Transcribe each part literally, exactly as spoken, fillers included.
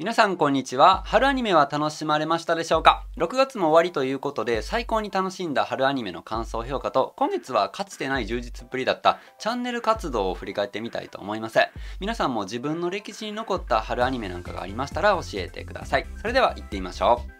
皆さんこんにちは。春アニメは楽しまれましたでしょうか。ろくがつも終わりということで、最高に楽しんだ春アニメの感想評価と、今月はかつてない充実っぷりだったチャンネル活動を振り返ってみたいと思います。皆さんも自分の歴史に残った春アニメなんかがありましたら教えてください。それでは行ってみましょう。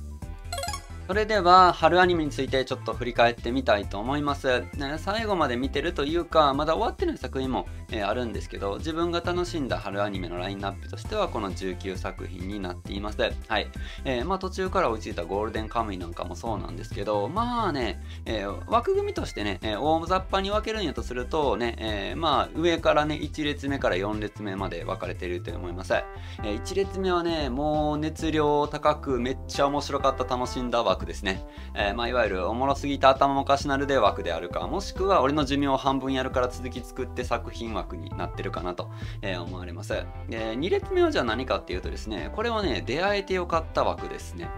それでは春アニメについてちょっと振り返ってみたいと思います。最後まで見てるというか、まだ終わってない作品もあるんですけど、自分が楽しんだ春アニメのラインナップとしてはこのじゅうきゅうさくひんになっています。はい、えー、まあ途中から追いついたゴールデンカムイなんかもそうなんですけど、まあね、えー、枠組みとしてね、大雑把に分けるんやとするとね、えー、まあ上からねいちれつめからよんれつめまで分かれていると思います。えー、いちれつめはね、もう熱量高くめっちゃ面白かった楽しんだわですね。えーまあ、いわゆるおもろすぎた頭おかしなるで枠であるか、もしくは俺の寿命を半分やるから続き作って作品枠になってるかなと、えー、思われます。でにれつめはじゃあ何かっていうとですね、これはね、出会えてよかった枠ですね。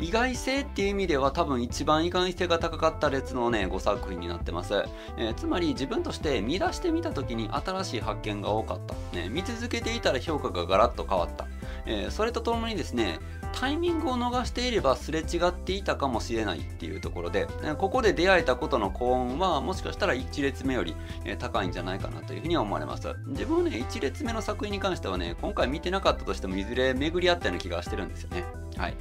意外性っていう意味では多分一番意外性が高かった列のねごさくひんになってます。えー、つまり自分として見出してみた時に新しい発見が多かった、ね、見続けていたら評価がガラッと変わった、えー、それとともにですね、タイミングを逃していればすれ違っていたかもしれないっていうところで、ここで出会えたことの幸運はもしかしたらいちれつめより高いんじゃないかなというふうに思われます。自分はね、いちれつめの作品に関してはね、今回見てなかったとしてもいずれ巡り合ったような気がしてるんですよね。はい、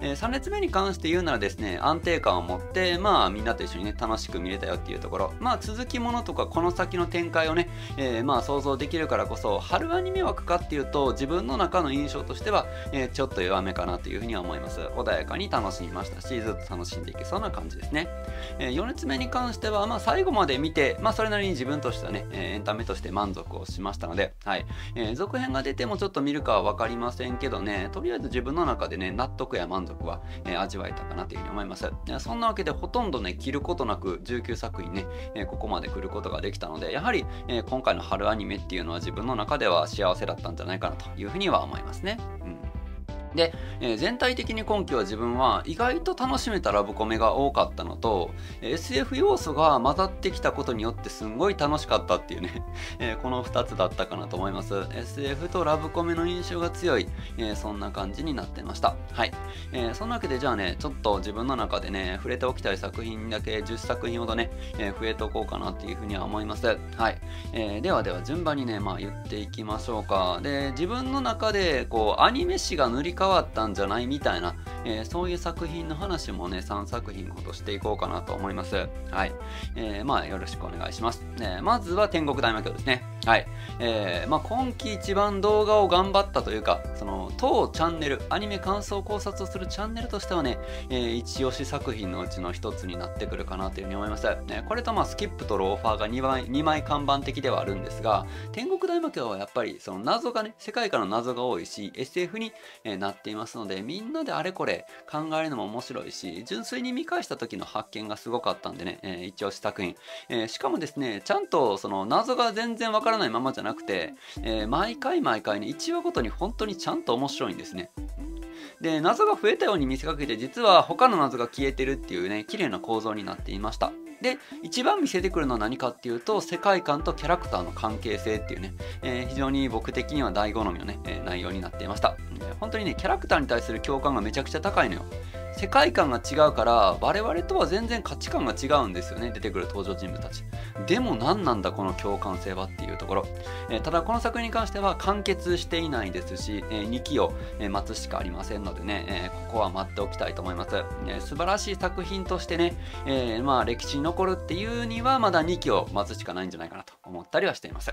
えー、さんれつめに関して言うならですね、安定感を持ってまあみんなと一緒にね楽しく見れたよっていうところ、まあ続きものとかこの先の展開をね、えー、まあ想像できるからこそ、春アニメ枠かっていうと自分の中の印象としては、えー、ちょっと弱めかなというふうには思います。穏やかに楽しみましたし、ずっと楽しんでいけそうな感じですね。えー、よんれつめに関してはまあ最後まで見て、まあそれなりに自分としてはね、エンタメとして満足をしましたので、はい、えー、続編が出てもちょっと見るかは分かりませんけどね、とりあえず自分の中でね納得や満足は、えー、味わえたかなというふうに思います。そんなわけでほとんどね切ることなくじゅうきゅうさくひんね、えー、ここまで来ることができたので、やはり、えー、今回の春アニメっていうのは自分の中では幸せだったんじゃないかなというふうには思いますね。うん、で、えー、全体的に今期は自分は意外と楽しめたラブコメが多かったのと、 エスエフ 要素が混ざってきたことによってすんごい楽しかったっていうねえこのふたつだったかなと思います。 エスエフ とラブコメの印象が強い、えー、そんな感じになってました。はい、えー、そんなわけでじゃあね、ちょっと自分の中でね触れておきたい作品だけじゅっさくひんほどね、えー、増えておこうかなっていうふうには思います。はい、えー、ではでは順番にねまあ言っていきましょうか。で、自分の中でこうアニメ史が塗り変わったんじゃないみたいな、えー、そういう作品の話もねさんさくひんほどしていこうかなと思います。はい、えー、まあよろしくお願いします。えー、まずは天国大魔教ですね。はい、えー、まあ今期一番動画を頑張ったというか、その当チャンネルアニメ感想考察をするチャンネルとしてはね、えー、一押し作品のうちの一つになってくるかなというふうに思いました。ね、これとまあスキップとローファーがにまい看板的ではあるんですが、天国大魔教はやっぱりその謎がね、世界からの謎が多いし エスエフ に、えー、なっていますので、みんなであれこれ考えるのも面白いし、純粋に見返した時の発見がすごかったんでね、えー、一押し作品、えー、しかもですね、ちゃんとその謎が全然分からないままじゃなくて、えー、毎回毎回ねいちわごとに本当にちゃんと面白いんですね。で、謎が増えたように見せかけて、実は他の謎が消えてるっていうね綺麗な構造になっていました。で、一番見せてくるのは何かっていうと、世界観とキャラクターの関係性っていうね、えー、非常に僕的には大好みのね、えー、内容になっていました。えー、本当にね、キャラクターに対する共感がめちゃくちゃ高いのよ。世界観が違うから我々とは全然価値観が違うんですよね、出てくる登場人物たち。でも何なんだこの共感性はっていうところ。えー、ただこの作品に関しては完結していないですし、えー、にきを待つしかありませんのでね、えー、ここは待っておきたいと思います。えー、素晴らしい作品としてね、えー、まあ歴史に残るっていうにはまだにきを待つしかないんじゃないかなと思ったりはしています。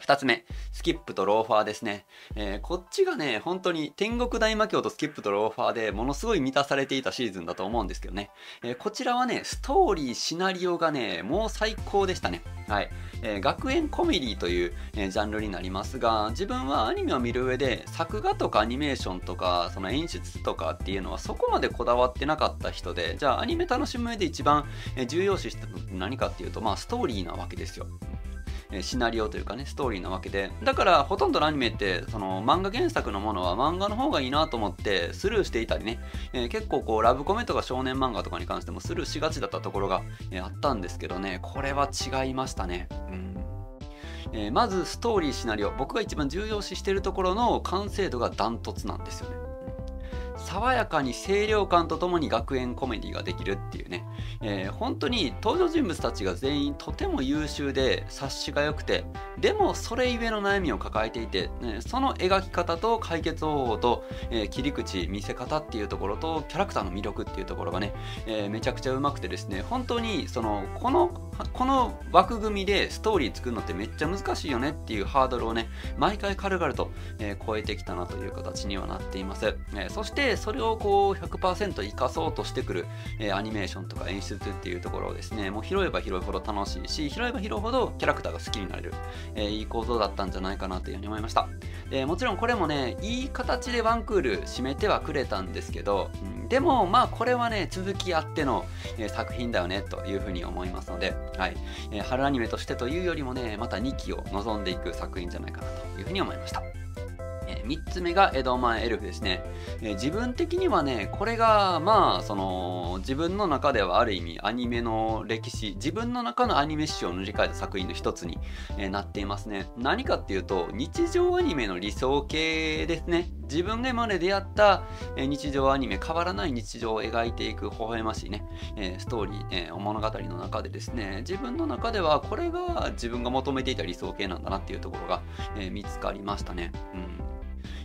ふたつめ、スキップとローファーですね。えー、こっちがね本当に天国大魔教とスキップとローファーでものすごい満たされていたシーズンだと思うんですけどね、えー、こちらはねストーリーシナリオがねもう最高でしたね。はい、えー、学園コメディという、えー、ジャンルになりますが、自分はアニメを見る上で作画とかアニメーションとかその演出とかっていうのはそこまでこだわってなかった人で、じゃあアニメ楽しむ上で一番、えー、重要視したのって何かっていうと、まあストーリーなわけですよ。シナリオというかねストーリーなわけで、だからほとんどのアニメってその漫画原作のものは漫画の方がいいなと思ってスルーしていたりね、えー、結構こうラブコメとか少年漫画とかに関してもスルーしがちだったところが、えー、あったんですけどね、これは違いましたね。うん、えー、まずストーリーシナリオ、僕が一番重要視しているところの完成度がダントツなんですよね。爽やかに清涼感とともに学園コメディができるっていうね、えー、本当に登場人物たちが全員とても優秀で察しが良くて、でもそれゆえの悩みを抱えていて、ね、その描き方と解決方法と、えー、切り口見せ方っていうところとキャラクターの魅力っていうところがね、えー、めちゃくちゃうまくてですね、本当にそのこのこの枠組みでストーリー作るのってめっちゃ難しいよねっていうハードルをね、毎回軽々と、えー、超えてきたなという形にはなっています。えー、そしてそれをこう ひゃくパーセント 生かそうとしてくる、えー、アニメーションとか演出っていうところをですね、もう拾えば拾うほど楽しいし、拾えば拾うほどキャラクターが好きになれる、えー、いい構造だったんじゃないかなというふうに思いました。えー、もちろんこれもね、いい形でワンクール締めてはくれたんですけど、うん、でもまあこれはね、続きあっての、えー、作品だよねというふうに思いますので、はい、えー、春アニメとしてというよりもね、またにきを望んでいく作品じゃないかなというふうに思いました。みっつめが江戸前エルフですね。えー、自分的にはね、これがまあその自分の中ではある意味アニメの歴史、自分の中のアニメ史を塗り替えた作品の一つに、えー、なっていますね。何かっていうと、日常アニメの理想系ですね。自分が今まで出会った日常アニメ、変わらない日常を描いていく微笑ましいね、えー、ストーリー、えー、物語の中でですね、自分の中ではこれが自分が求めていた理想系なんだなっていうところが、えー、見つかりましたね。うん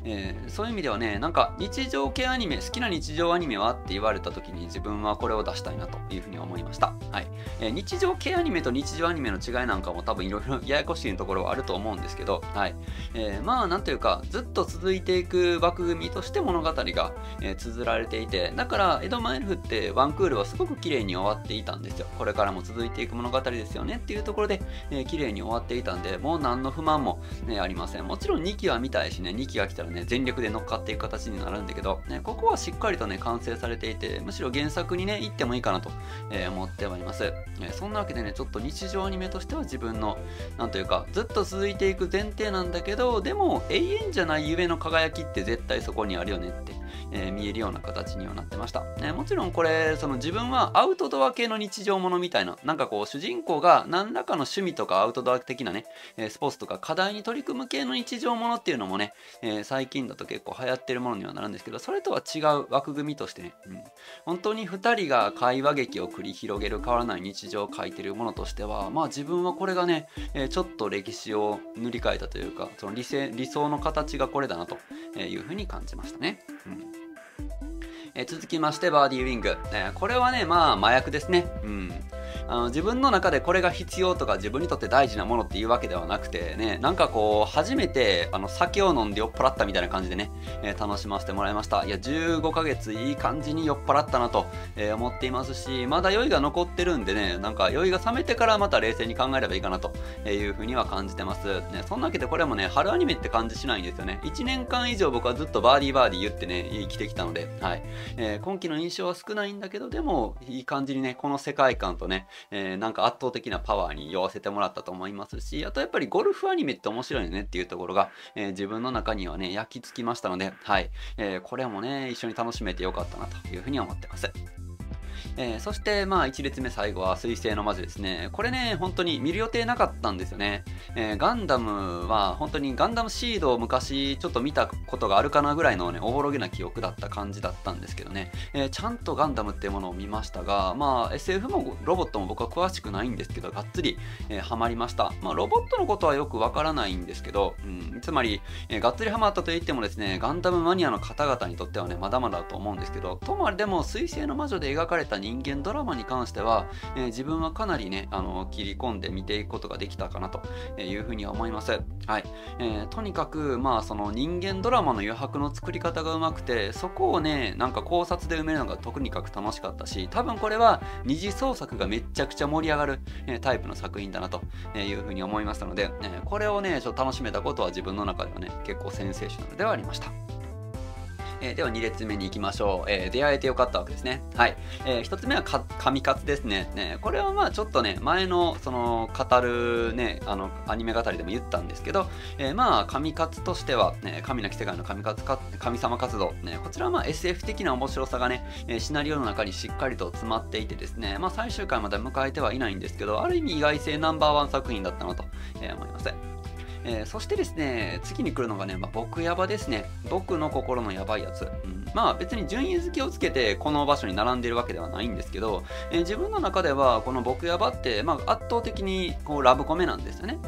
えー、そういう意味ではね、なんか日常系アニメ、好きな日常アニメはって言われた時に自分はこれを出したいなというふうに思いました。はいえー、日常系アニメと日常アニメの違いなんかも多分いろいろややこしいところはあると思うんですけど、はいえー、まあなんというか、ずっと続いていく枠組みとして物語が、えー、綴られていて、だから江戸前エルフってワンクールはすごく綺麗に終わっていたんですよ。これからも続いていく物語ですよねっていうところで、えー、綺麗に終わっていたんで、もう何の不満も、ね、ありません。もちろんにきは見たいしね、にきが来たらね、全力で乗っかっていく形になるんだけど、ね、ここはしっかりとね、完成されていて、むしろ原作にね、行ってもいいかなと、えー、思ってはいます。えー、そんなわけでね、ちょっと日常アニメとしては自分の、なんというか、ずっと続いていく前提なんだけど、でも永遠じゃないゆえの輝きって絶対そこにあるよねって、えー、見えるような形にはなってました。ね、もちろんこれ、その自分はアウトドア系の日常ものみたいな、なんかこう、主人公が何らかの趣味とかアウトドア的なね、スポーツとか課題に取り組む系の日常ものっていうのもね、えー最近だと結構流行ってるものにはなるんですけど、それとは違う枠組みとしてね、うん、本当にふたりが会話劇を繰り広げる変わらない日常を描いてるものとしては、まあ自分はこれがね、えー、ちょっと歴史を塗り替えたというか、その理性、理想の形がこれだなというふうに感じましたね。うんえ続きまして、バーディーウィング、えー、これはね、まあ麻薬ですね。うんあの自分の中でこれが必要とか自分にとって大事なものっていうわけではなくてね、なんかこう初めてあの酒を飲んで酔っ払ったみたいな感じでね、えー、楽しませてもらいました。いや、じゅうごかげついい感じに酔っ払ったなと、えー、思っていますし、まだ酔いが残ってるんでね、なんか酔いが冷めてからまた冷静に考えればいいかなというふうには感じてます、ね、そんなわけでこれもね、春アニメって感じしないんですよね。いちねんかん以上僕はずっとバーディーバーディー言ってね、生きてきたので、はいえー、今期の印象は少ないんだけど、でもいい感じにね、この世界観とね、えー、なんか圧倒的なパワーに酔わせてもらったと思いますし、あとやっぱりゴルフアニメって面白いよねっていうところが、えー、自分の中にはね、焼き付きましたので、はいえー、これもね、一緒に楽しめてよかったなというふうに思ってます。えー、そしてまあいち列目、最後は水星の魔女ですね。これね、本当に見る予定なかったんですよね。えー、ガンダムは本当にガンダムシードを昔ちょっと見たことがあるかなぐらいのね、おぼろげな記憶だった感じだったんですけどね、えー、ちゃんとガンダムっていうものを見ましたが、まあ エスエフ もロボットも僕は詳しくないんですけど、がっつり、えー、ハマりました。まあロボットのことはよくわからないんですけど、うん、つまり、えー、がっつりハマったといってもですね、ガンダムマニアの方々にとってはね、まだまだだと思うんですけど、ともあれでも水星の魔女で描かれた人間ドラマに関しては、えー、自分はかなりね、あの切り込んで見ていくことができたかなというふうには思います。はいえー、とにかくまあその人間ドラマの余白の作り方がうまくて、そこをね、なんか考察で埋めるのがとにかく楽しかったし、多分これは二次創作がめちゃくちゃ盛り上がる、えー、タイプの作品だなというふうに思いましたので、えー、これをね、ちょっと楽しめたことは自分の中ではね、結構センセーショナルではありました。えー、ではに列目に行きましょう。えー、出会えてよかったわけですね。はい。えー、ひとつめはか神活ですね。ね、これはまあちょっとね、前のその語るね、あのアニメ語りでも言ったんですけど、えー、まあ神活としては、ね、神なき世界の神活、神様活動、ね、こちらはまあ エスエフ 的な面白さがね、シナリオの中にしっかりと詰まっていてですね、まあ最終回まで迎えてはいないんですけど、ある意味意外性ナンバーワン作品だったなと思います。えー、そしてですね、次に来るのがね、まあ、僕ヤバですね。僕の心のヤバいやつ。うん、まあ別に順位付けをつけてこの場所に並んでるわけではないんですけど、えー、自分の中ではこの僕ヤバって、まあ、圧倒的にこうラブコメなんですよね。う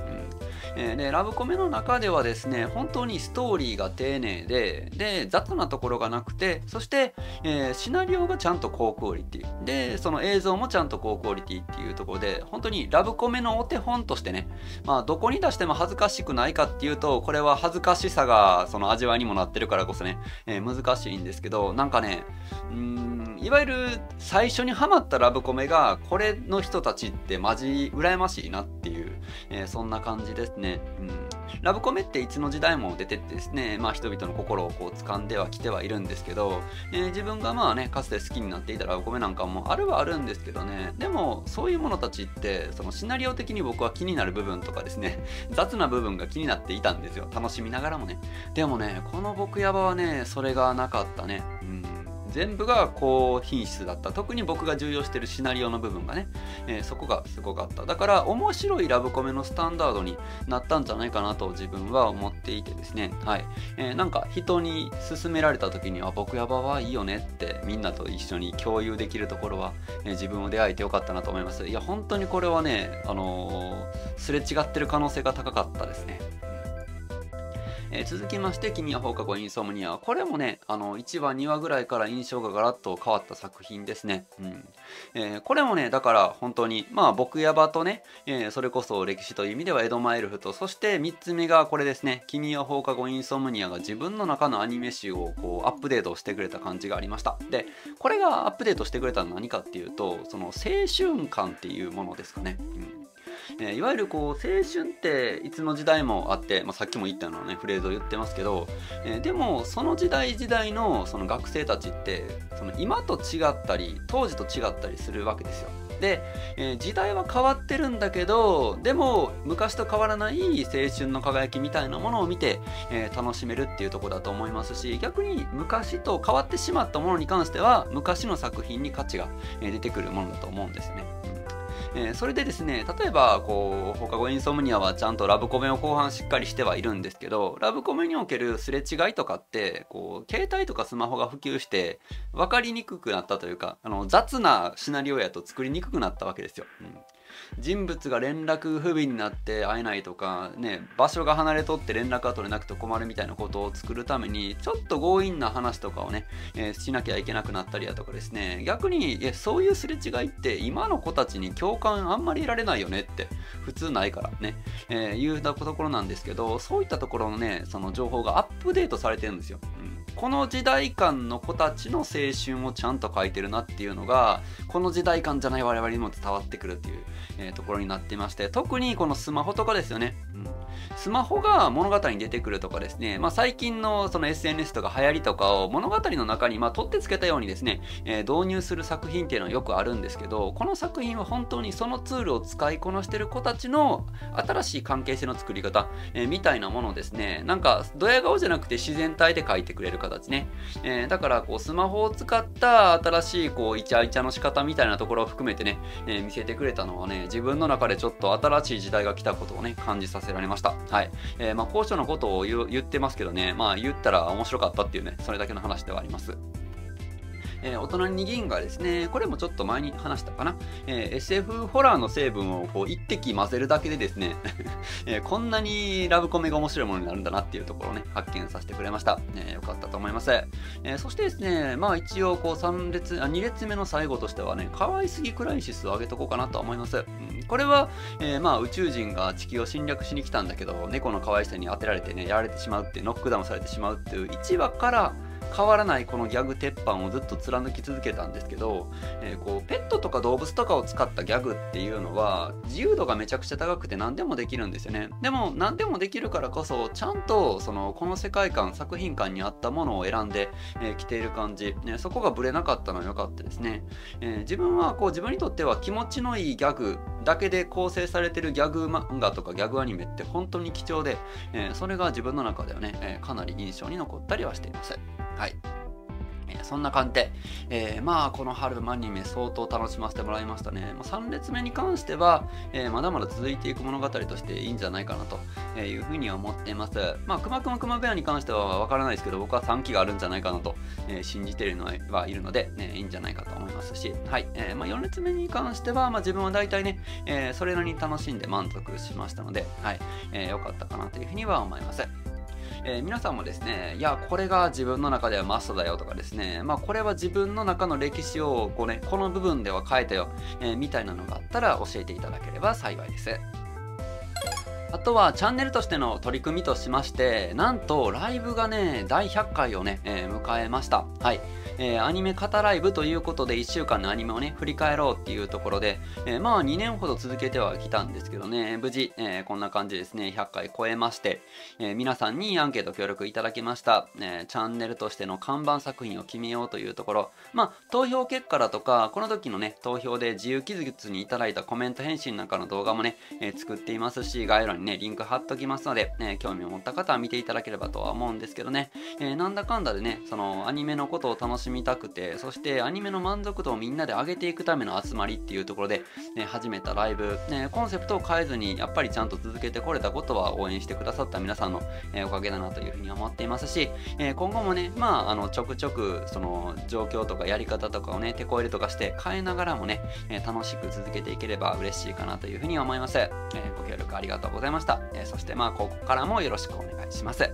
ん、えー、でラブコメの中ではですね、本当にストーリーが丁寧で、で雑なところがなくて、そして、えー、シナリオがちゃんと高クオリティで、その映像もちゃんと高クオリティっていうところで、本当にラブコメのお手本としてね、まあどこに出しても恥ずかしくないかっていうと、これは恥ずかしさがその味わいにもなってるからこそね、えー、難しいんですけど、なんかね、うーん、いわゆる最初にハマったラブコメがこれの人たちってマジ羨ましいなっていう、えー、そんな感じですね。うん、ラブコメっていつの時代も出てってですね、まあ人々の心をこう掴んではきてはいるんですけど、えー、自分がまあね、かつて好きになっていたラブコメなんかもあるはあるんですけどね、でもそういうものたちってそのシナリオ的に僕は気になる部分とかですね、雑な部分が気になっていたんですよ。楽しみながらもね。でもね、この僕ヤバはね、それがなかったね。うん、全部が高品質だった。特に僕が重要してるシナリオの部分がね、えー、そこがすごかった。だから面白いラブコメのスタンダードになったんじゃないかなと自分は思っていてですね。はい。えー、なんか人に勧められた時には僕ヤバはいいよねってみんなと一緒に共有できるところは、えー、自分を出会えてよかったなと思います。いや本当にこれはね、あのー、すれ違ってる可能性が高かったですね。えー、続きまして「君は放課後インソムニア」、これもね、あのいちわにわぐらいから印象がガラッと変わった作品ですね。うん、えー、これもね、だから本当にまあ僕ヤバとね、えー、それこそ歴史という意味ではエドマエルフと、そしてみっつめがこれですね、「君は放課後インソムニア」が自分の中のアニメ集をこうアップデートしてくれた感じがありました。でこれがアップデートしてくれたのは何かっていうと、その青春感っていうものですかね。うん、えー、いわゆるこう青春っていつの時代もあって、まあ、さっきも言ったのねフレーズを言ってますけど、えー、でもその時代時代のその学生たちってその今と違ったり当時と違ったりするわけですよ。で、えー、時代は変わってるんだけど、でも昔と変わらない青春の輝きみたいなものを見て、えー、楽しめるっていうところだと思いますし、逆に昔と変わってしまったものに関しては昔の作品に価値が出てくるものだと思うんですね。えー、それでですね、例えばこう放課後インソムニアはちゃんとラブコメを後半しっかりしてはいるんですけど、ラブコメにおけるすれ違いとかってこう携帯とかスマホが普及して分かりにくくなったというか、あの雑なシナリオやと作りにくくなったわけですよ。うん、人物が連絡不備になって会えないとか、ね、場所が離れとって連絡が取れなくて困るみたいなことを作るためにちょっと強引な話とかをね、えー、しなきゃいけなくなったりだとかですね、逆にえそういうすれ違いって今の子たちに共感あんまり得られないよねって普通ないからね、えー、いうところなんですけど、そういったところのねその情報がアップデートされてるんですよ。うん、この時代感の子たちの青春をちゃんと書いてるなっていうのがこの時代感じゃない我々にも伝わってくるっていう、えー、ところになってまして、特にこのスマホとかですよね。うん、スマホが物語に出てくるとかですね、まあ、最近のその エスエヌエス とか流行りとかを物語の中にまあ取ってつけたようにですね、えー、導入する作品っていうのはよくあるんですけど、この作品は本当にそのツールを使いこなしてる子たちの新しい関係性の作り方、えー、みたいなものですね、なんかドヤ顔じゃなくて自然体で描いてくれる形ね。えー、だからこうスマホを使った新しいこうイチャイチャの仕方みたいなところを含めてね、えー、見せてくれたのはね、自分の中でちょっと新しい時代が来たことをね感じさせられました。はい、えー、まあ高所のことを 言, 言ってますけどね、まあ言ったら面白かったっていうね、それだけの話ではあります。えー、大人に銀河ですね、これもちょっと前に話したかな、えー、エスエフ ホラーの成分をこう一滴混ぜるだけでですね、えー、こんなにラブコメが面白いものになるんだなっていうところをね発見させてくれました。えー、よかったと思います。えー、そしてですね、まあ一応こうさん列あに列目の最後としてはね、可愛すぎクライシスを挙げとこうかなと思います。うん、これは、えー、まあ宇宙人が地球を侵略しに来たんだけど、猫の可愛さに当てられてねやられてしまうって、ノックダウンされてしまうっていういちわから変わらないこのギャグ鉄板をずっと貫き続けたんですけど、えー、こうペットとか動物とかを使ったギャグっていうのは自由度がめちゃくちゃ高くて何でもできるんですよね。でも何でもできるからこそちゃんとそのこの世界観作品観に合ったものを選んできている感じ、ね、そこがブレなかったのは良かったですね。えー、自分はこう自分にとっては気持ちのいいギャグだけで構成されてるギャグ漫画とかギャグアニメって本当に貴重で、えー、それが自分の中ではね、えー、かなり印象に残ったりはしています。はい、えー、そんな感じで、えー、まあこの春アニメ相当楽しませてもらいましたね。もうさんれつめに関しては、えー、まだまだ続いていく物語としていいんじゃないかなというふうには思っています。まあくまくまくまベアに関してはわからないですけど、僕はさんきがあるんじゃないかなと、えー、信じているのはいるので、ね、いいんじゃないかと思いますし、はい、えー、まあよんれつめに関しては、まあ、自分は大体ね、えー、それなりに楽しんで満足しましたので、はい、えー、よかったかなというふうには思います。えー、皆さんもですね、いやこれが自分の中ではマストだよとかですね、まあこれは自分の中の歴史をこう、ね、この部分では変えたよ、えー、みたいなのがあったら教えていただければ幸いです。あとはチャンネルとしての取り組みとしまして、なんとライブがねだいひゃっかいをね、えー、迎えました。はい、えー、アニメ型ライブということでいっしゅうかんのアニメをね振り返ろうっていうところで、えー、まあにねんほど続けてはきたんですけどね、無事、えー、こんな感じですねひゃっかい超えまして、えー、皆さんにアンケート協力いただきました、えー、チャンネルとしての看板作品を決めようというところ、まあ投票結果だとかこの時のね投票で自由記述にいただいたコメント返信なんかの動画もね、えー、作っていますし、概要欄にねリンク貼っときますので、ね、興味を持った方は見ていただければとは思うんですけどね、えー、なんだかんだでねそのアニメのことを楽しみたくて、そしてアニメの満足度をみんなで上げていくための集まりっていうところで、ね、始めたライブ、ね、コンセプトを変えずにやっぱりちゃんと続けてこれたことは応援してくださった皆さんの、えー、おかげだなというふうに思っていますし、えー、今後もねまああのちょくちょくその状況とかやり方とかをね手こ入れとかして変えながらもね、えー、楽しく続けていければ嬉しいかなというふうに思います。えー、ご協力ありがとうございます。そしてまあここからもよろしくお願いします。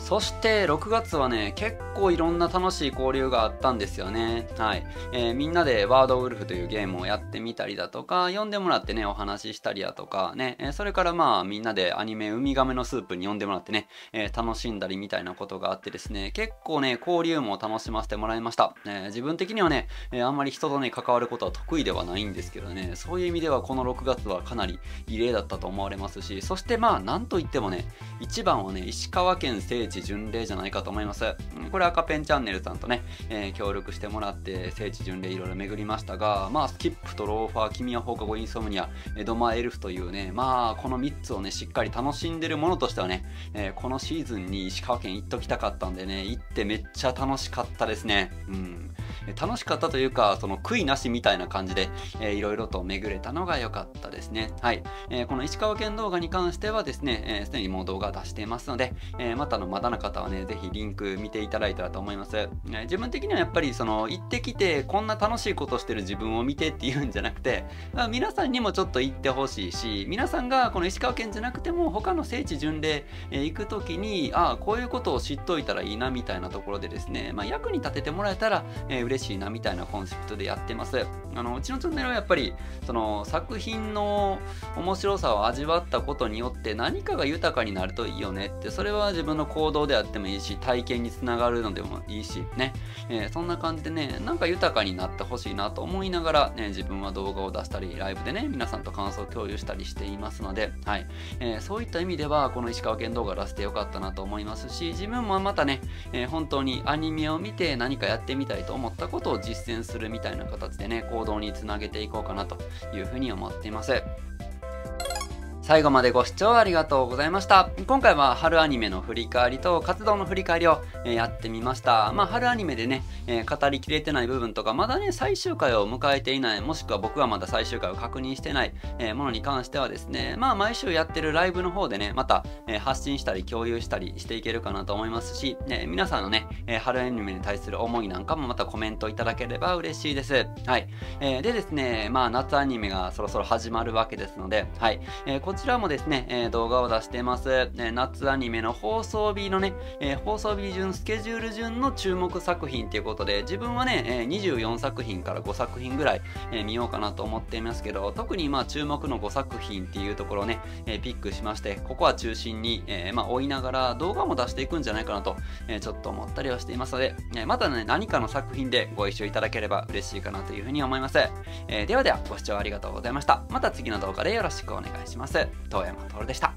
そしてろくがつはね結構いろんな楽しい交流があったんですよね。はい、えー、みんなでワードウルフというゲームをやってみたりだとか、呼んでもらってねお話ししたりだとかね、えー、それからまあみんなでアニメウミガメのスープに呼んでもらってね、えー、楽しんだりみたいなことがあってですね、結構ね交流も楽しませてもらいました。えー、自分的にはね、えー、あんまり人とね関わることは得意ではないんですけどね、そういう意味ではこのろくがつはかなり異例だったと思われますし、そしてまあなんといってもね一番はね石川県聖地巡礼じゃないかと思います。これ赤ペンチャンネルさんとね、えー、協力してもらって聖地巡礼いろいろ巡りましたが、まあスキップとローファー、君は放課後インソムニア、エドマエルフというね、まあこのみっつをねしっかり楽しんでるものとしてはね、えー、このシーズンに石川県行っときたかったんでね、行ってめっちゃ楽しかったですね。うん、楽しかったというかその悔いなしみたいな感じでいろいろと巡れたのが良かったですね。はい、えー、この石川県動画に関してはですねすで、えー、にもう動画出していますので、えー、またのまだの方はねぜひリンク見ていただいたらと思います。えー、自分的にはやっぱりその行ってきてこんな楽しいことしてる自分を見てっていうんじゃなくて、まあ、皆さんにもちょっと行ってほしいし、皆さんがこの石川県じゃなくても他の聖地巡礼、えー、行く時にああこういうことを知っといたらいいなみたいなところでですね、まあ、役に立ててもらえたら、えー嬉しいなみたいなコンセプトでやってます。あのうちのチャンネルはやっぱりその作品の面白さを味わったことによって何かが豊かになるといいよねって、それは自分の行動であってもいいし体験につながるのでもいいしね、えー、そんな感じでねなんか豊かになってほしいなと思いながら、ね、自分は動画を出したりライブでね皆さんと感想を共有したりしていますので、はい、えー、そういった意味ではこの石川県動画出してよかったなと思いますし、自分もまたね、えー、本当にアニメを見て何かやってみたいと思ったことを実践するみたいな形でね行動につなげていこうかなというふうに思っています。最後までご視聴ありがとうございました。今回は春アニメの振り返りと活動の振り返りをやってみました。まあ春アニメでね、語りきれてない部分とか、まだね、最終回を迎えていない、もしくは僕はまだ最終回を確認してないものに関してはですね、まあ毎週やってるライブの方でね、また発信したり共有したりしていけるかなと思いますし、皆さんのね、春アニメに対する思いなんかもまたコメントいただければ嬉しいです。はい。でですね、まあ夏アニメがそろそろ始まるわけですので、はい。こちらもですね、えー、動画を出してます、えー、夏アニメの放送日のね、えー、放送日順スケジュール順の注目作品ということで、自分はね、えー、にじゅうよんさくひんからごさくひんぐらい、えー、見ようかなと思っていますけど、特にまあ注目のごさくひんっていうところをね、えー、ピックしまして、ここは中心に、えー、まあ追いながら動画も出していくんじゃないかなと、えー、ちょっと思ったりはしていますので、えー、またね何かの作品でご一緒いただければ嬉しいかなというふうに思います。えー、ではではご視聴ありがとうございました。また次の動画でよろしくお願いします。遠山徹でした。